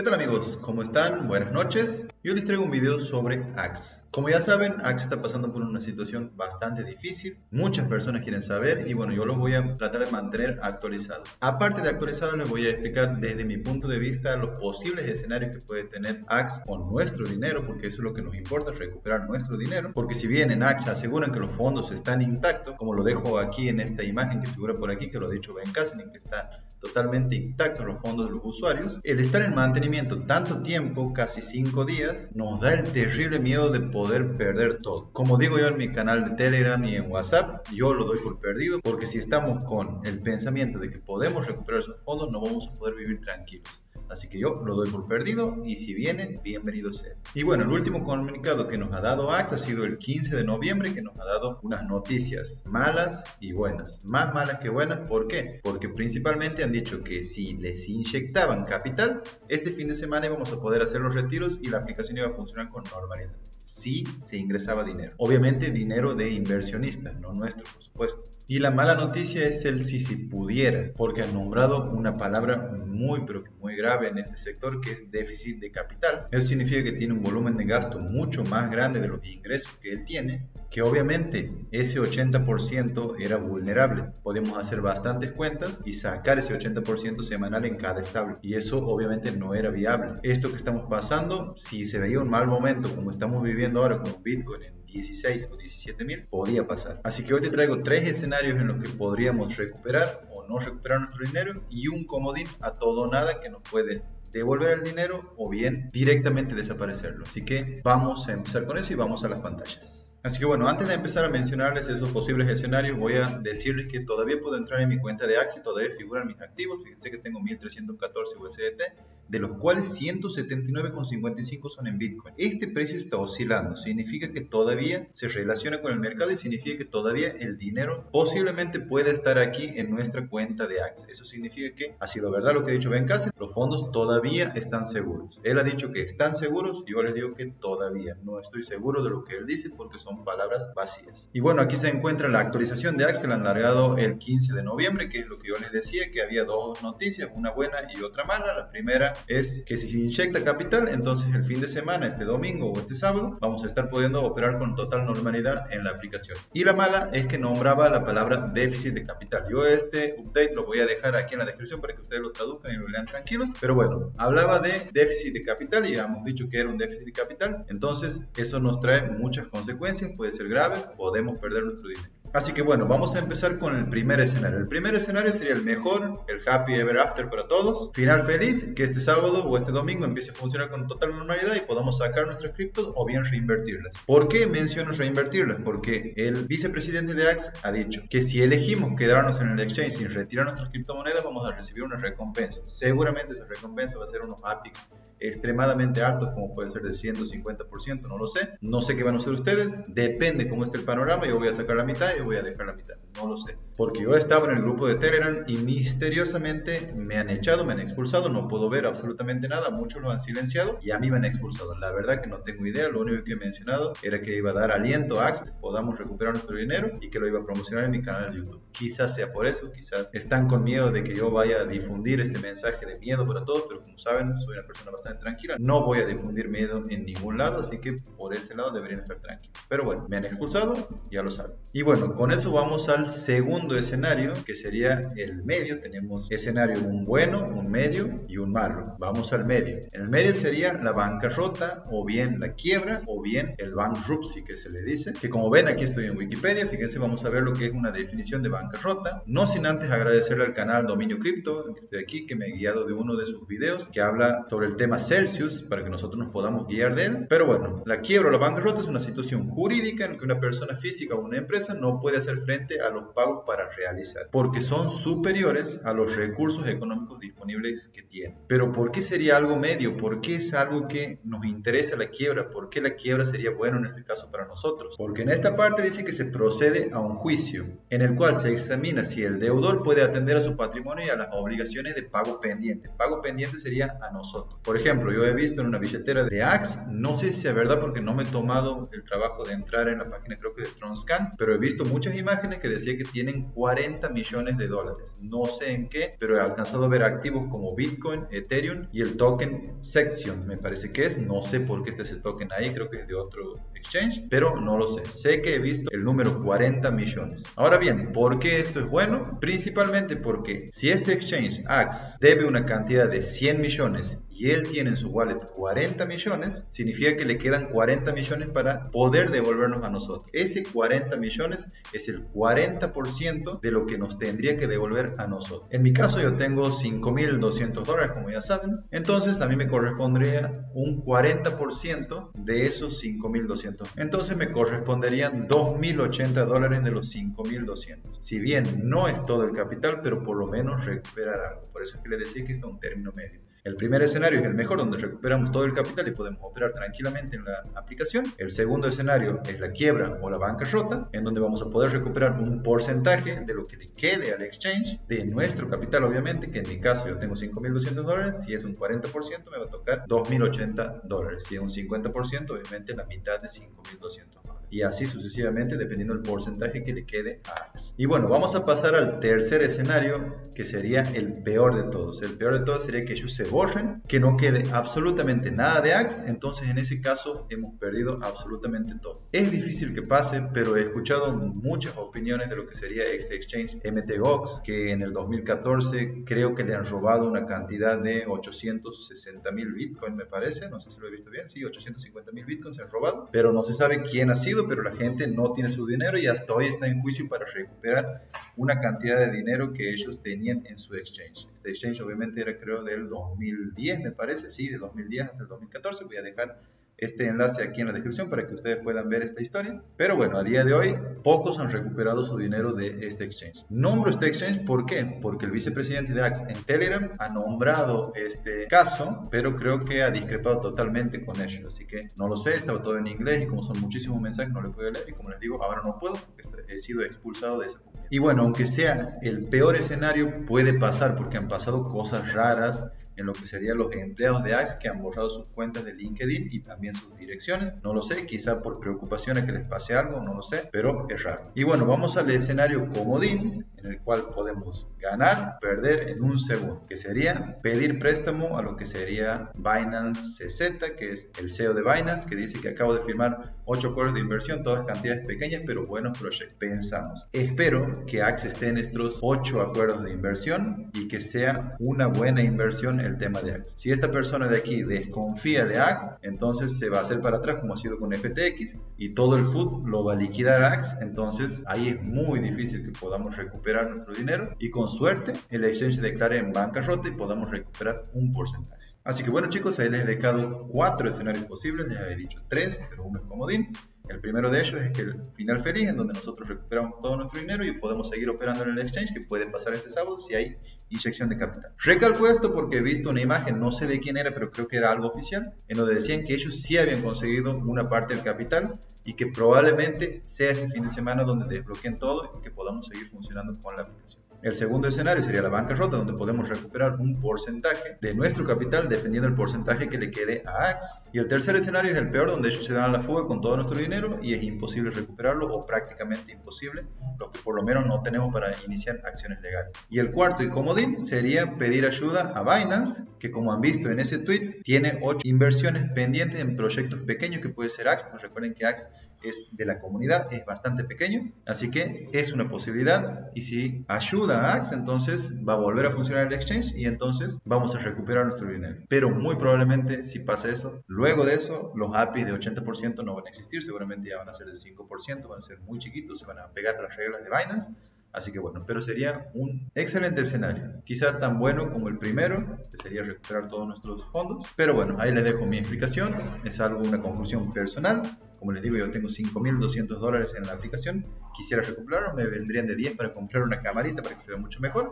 ¿Qué tal amigos? ¿Cómo están? Buenas noches. Yo les traigo un video sobre AAX. Como ya saben, AAX está pasando por una situación bastante difícil. Muchas personas quieren saber y bueno, yo los voy a tratar de mantener actualizados. Aparte de actualizados, les voy a explicar desde mi punto de vista los posibles escenarios que puede tener AAX con nuestro dinero, porque eso es lo que nos importa, recuperar nuestro dinero. Porque si bien en AAX aseguran que los fondos están intactos, como lo dejo aquí en esta imagen que figura por aquí, que lo ha dicho Ben Kassel, que están totalmente intactos los fondos de los usuarios, el estar en mantenimiento tanto tiempo, casi 5 días, nos da el terrible miedo de poder perder todo. Como digo yo en mi canal de Telegram y en WhatsApp, yo lo doy por perdido, porque si estamos con el pensamiento de que podemos recuperar esos fondos, no vamos a poder vivir tranquilos. Así que yo lo doy por perdido y si viene, bienvenido sea. Y bueno, el último comunicado que nos ha dado AAX ha sido el 15 de noviembre, que nos ha dado unas noticias malas y buenas. Más malas que buenas, ¿por qué? Porque principalmente han dicho que si les inyectaban capital, este fin de semana íbamos a poder hacer los retiros y la aplicación iba a funcionar con normalidad. Si se ingresaba dinero. Obviamente dinero de inversionistas, no nuestro, por supuesto. Y la mala noticia es el si pudiera, porque han nombrado una palabra muy, pero que muy grave en este sector, que es déficit de capital. Eso significa que tiene un volumen de gasto mucho más grande de los ingresos que él tiene, que obviamente ese 80% era vulnerable. Podemos hacer bastantes cuentas y sacar ese 80% semanal en cada estable, y eso obviamente no era viable. Esto que estamos pasando, si se veía un mal momento como estamos viviendo ahora con Bitcoin en 16 o 17 mil, podía pasar. Así que hoy te traigo 3 escenarios en los que podríamos recuperar o no recuperar nuestro dinero, y un comodín a todo o nada que nos puede devolver el dinero o bien directamente desaparecerlo. Así que vamos a empezar con eso y vamos a las pantallas. Así que bueno, antes de empezar a mencionarles esos posibles escenarios, voy a decirles que todavía puedo entrar en mi cuenta de AAX y todavía figuran mis activos. Fíjense que tengo 1314 USDT, de los cuales 179,55 son en Bitcoin. Este precio está oscilando, significa que todavía se relaciona con el mercado y significa que todavía el dinero posiblemente pueda estar aquí en nuestra cuenta de AAX. Eso significa que ha sido verdad lo que ha dicho Ben Kassel, los fondos todavía están seguros. Él ha dicho que están seguros, yo les digo que todavía no estoy seguro de lo que él dice, porque son palabras vacías. Y bueno, aquí se encuentra la actualización de AAX que la han largado el 15 de noviembre, que es lo que yo les decía, que había dos noticias, una buena y otra mala. La primera es que si se inyecta capital, entonces el fin de semana, este domingo o este sábado, vamos a estar pudiendo operar con total normalidad en la aplicación. Y la mala es que nombraba la palabra déficit de capital. Yo este update lo voy a dejar aquí en la descripción para que ustedes lo traduzcan y lo lean tranquilos, pero bueno, hablaba de déficit de capital y hemos dicho que era un déficit de capital, entonces eso nos trae muchas consecuencias, puede ser grave, podemos perder nuestro dinero. Así que bueno, vamos a empezar con el primer escenario. El primer escenario sería el mejor, el happy ever after para todos. Final feliz, que este sábado o este domingo empiece a funcionar con total normalidad y podamos sacar nuestras criptos o bien reinvertirlas. ¿Por qué menciono reinvertirlas? Porque el vicepresidente de AAX ha dicho que si elegimos quedarnos en el exchange y retirar nuestras criptomonedas, vamos a recibir una recompensa. Seguramente esa recompensa va a ser unos APIs extremadamente altos, como puede ser de 150%, no lo sé. No sé qué van a hacer ustedes, depende cómo esté el panorama. Yo voy a sacar la mitad, voy a dejar la mitad, no lo sé, porque yo estaba en el grupo de Telegram y misteriosamente me han echado, me han expulsado, no puedo ver absolutamente nada, muchos lo han silenciado y a mí me han expulsado. La verdad que no tengo idea, lo único que he mencionado era que iba a dar aliento a AAX, podamos recuperar nuestro dinero y que lo iba a promocionar en mi canal de YouTube. Quizás sea por eso, quizás están con miedo de que yo vaya a difundir este mensaje de miedo para todos, pero como saben, soy una persona bastante tranquila, no voy a difundir miedo en ningún lado, así que por ese lado deberían estar tranquilos. Pero bueno, me han expulsado, ya lo saben. Y bueno, con eso vamos al segundo escenario, que sería el medio. Tenemos escenario un bueno, un medio y un malo. Vamos al medio. El medio sería la bancarrota o bien la quiebra o bien el bankruptcy, que se le dice, que como ven aquí estoy en Wikipedia. Fíjense, vamos a ver lo que es una definición de bancarrota, no sin antes agradecerle al canal Dominio Cripto, que estoy aquí, que me he guiado de uno de sus videos que habla sobre el tema Celsius, para que nosotros nos podamos guiar de él. Pero bueno, la quiebra o la bancarrota es una situación jurídica en la que una persona física o una empresa no puede hacer frente a los pagos para realizar, porque son superiores a los recursos económicos disponibles que tiene. Pero ¿por qué sería algo medio? ¿Por qué es algo que nos interesa la quiebra? ¿Por qué la quiebra sería bueno en este caso para nosotros? Porque en esta parte dice que se procede a un juicio en el cual se examina si el deudor puede atender a su patrimonio y a las obligaciones de pago pendiente. Pago pendiente sería a nosotros. Por ejemplo, yo he visto en una billetera de AAX, no sé si es verdad porque no me he tomado el trabajo de entrar en la página, creo que de Tronscan, pero he visto muchas imágenes que decía que tienen $40 millones de dólares. No sé en qué, pero he alcanzado a ver activos como Bitcoin, Ethereum y el token Section, me parece que es. No sé por qué está ese token ahí, creo que es de otro exchange, pero no lo sé. Sé que he visto el número 40 millones. Ahora bien, ¿por qué esto es bueno? Principalmente porque si este exchange AAX debe una cantidad de 100 millones y él tiene en su wallet 40 millones, significa que le quedan 40 millones para poder devolvernos a nosotros. Ese 40 millones es el 40% de lo que nos tendría que devolver a nosotros. En mi caso yo tengo $5.200, como ya saben. Entonces a mí me correspondería un 40% de esos $5.200. Entonces me corresponderían $2.080 de los $5.200. Si bien no es todo el capital, pero por lo menos recuperar algo. Por eso es que les decía que es un término medio. El primer escenario es el mejor, donde recuperamos todo el capital y podemos operar tranquilamente en la aplicación. El segundo escenario es la quiebra o la bancarrota, en donde vamos a poder recuperar un porcentaje de lo que le quede al exchange, de nuestro capital obviamente, que en mi caso yo tengo $5.200, si es un 40% me va a tocar $2.080, si es un 50% obviamente la mitad de $5.200. Y así sucesivamente dependiendo del porcentaje que le quede a AAX. Y bueno, vamos a pasar al tercer escenario, que sería el peor de todos. El peor de todos sería que ellos se borren, que no quede absolutamente nada de AAX. Entonces en ese caso hemos perdido absolutamente todo. Es difícil que pase, pero he escuchado muchas opiniones de lo que sería este exchange Mt. Gox, que en el 2014 creo que le han robado una cantidad de 860.000 Bitcoin, me parece. No sé si lo he visto bien. Sí, 850.000 Bitcoin se han robado, pero no se sabe quién ha sido, pero la gente no tiene su dinero y hasta hoy está en juicio para recuperar una cantidad de dinero que ellos tenían en su exchange. Este exchange obviamente era, creo, del 2010, me parece, sí, de 2010 hasta el 2014. Voy a dejar este enlace aquí en la descripción para que ustedes puedan ver esta historia. Pero bueno, a día de hoy pocos han recuperado su dinero de este exchange. Nombro este exchange, ¿por qué? Porque el vicepresidente de AAX en Telegram ha nombrado este caso, pero creo que ha discrepado totalmente con ello. Así que no lo sé, estaba todo en inglés y como son muchísimos mensajes no lo puedo leer. Y como les digo, ahora no puedo porque he sido expulsado de esa comunidad. Y bueno, aunque sea el peor escenario, puede pasar porque han pasado cosas raras en lo que serían los empleados de AAX que han borrado sus cuentas de LinkedIn y también sus direcciones. No lo sé, quizá por preocupación a que les pase algo, no lo sé, pero es raro. Y bueno, vamos al escenario comodín, en el cual podemos ganar, perder en un segundo, que sería pedir préstamo a lo que sería Binance CZ, que es el CEO de Binance, que dice que acabo de firmar 8 acuerdos de inversión, todas cantidades pequeñas, pero buenos proyectos. Pensamos, espero que AAX esté en estos 8 acuerdos de inversión y que sea una buena inversión el tema de AAX. Si esta persona de aquí desconfía de AAX, entonces se va a hacer para atrás, como ha sido con FTX, y todo el FUD lo va a liquidar AAX. Entonces ahí es muy difícil que podamos recuperar nuestro dinero y con suerte el exchange se declare en bancarrota y podamos recuperar un porcentaje. Así que bueno chicos, ahí les he dejado 4 escenarios posibles, les había dicho 3, pero uno es comodín. El primero de ellos es que el final feliz, en donde nosotros recuperamos todo nuestro dinero y podemos seguir operando en el exchange, que puede pasar este sábado si hay inyección de capital. Recalco esto porque he visto una imagen, no sé de quién era, pero creo que era algo oficial, en donde decían que ellos sí habían conseguido una parte del capital y que probablemente sea este fin de semana donde desbloqueen todo y que podamos seguir funcionando con la aplicación. El segundo escenario sería la bancarrota, donde podemos recuperar un porcentaje de nuestro capital dependiendo del porcentaje que le quede a AAX. Y el tercer escenario es el peor, donde ellos se dan a la fuga con todo nuestro dinero y es imposible recuperarlo, o prácticamente imposible, los que por lo menos no tenemos para iniciar acciones legales. Y el cuarto y comodín sería pedir ayuda a Binance, que como han visto en ese tweet, tiene 8 inversiones pendientes en proyectos pequeños que puede ser AAX, pues recuerden que AAX es de la comunidad, es bastante pequeño, así que es una posibilidad, y si ayuda a AAX entonces va a volver a funcionar el exchange y entonces vamos a recuperar nuestro dinero. Pero muy probablemente si pasa eso, luego de eso los APIs de 80% no van a existir, seguramente ya van a ser de 5%, van a ser muy chiquitos, se van a pegar las reglas de Binance. Así que bueno, pero sería un excelente escenario, quizá tan bueno como el primero, que sería recuperar todos nuestros fondos. Pero bueno, ahí les dejo mi explicación, es algo una conclusión personal. Como les digo, yo tengo $5.200 en la aplicación, quisiera recuperarlo, me vendrían de 10 para comprar una camarita para que se vea mucho mejor,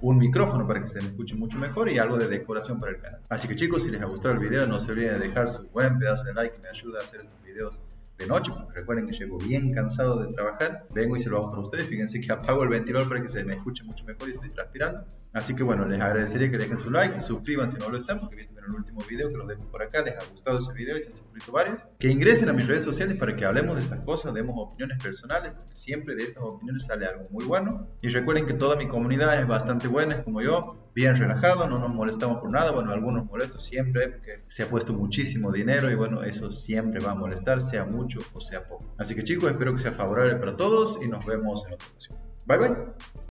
un micrófono para que se me escuche mucho mejor y algo de decoración para el canal. Así que chicos, si les ha gustado el video no se olviden de dejar su buen pedazo de like, me ayuda a hacer estos videos de noche, porque recuerden que llego bien cansado de trabajar, vengo y se lo hago para ustedes. Fíjense que apago el ventilador para que se me escuche mucho mejor y estoy transpirando. Así que bueno, les agradecería que dejen su like, se suscriban si no lo están, porque viste en el último video que los dejo por acá, les ha gustado ese video y se han suscrito varios. Que ingresen a mis redes sociales para que hablemos de estas cosas, demos opiniones personales, porque siempre de estas opiniones sale algo muy bueno. Y recuerden que toda mi comunidad es bastante buena, es como yo, bien relajado, no nos molestamos por nada. Bueno, algunos molestos siempre, porque se ha puesto muchísimo dinero y bueno, eso siempre va a molestar, sea mucho o sea poco. Así que chicos, espero que sea favorable para todos y nos vemos en la próxima. Bye bye.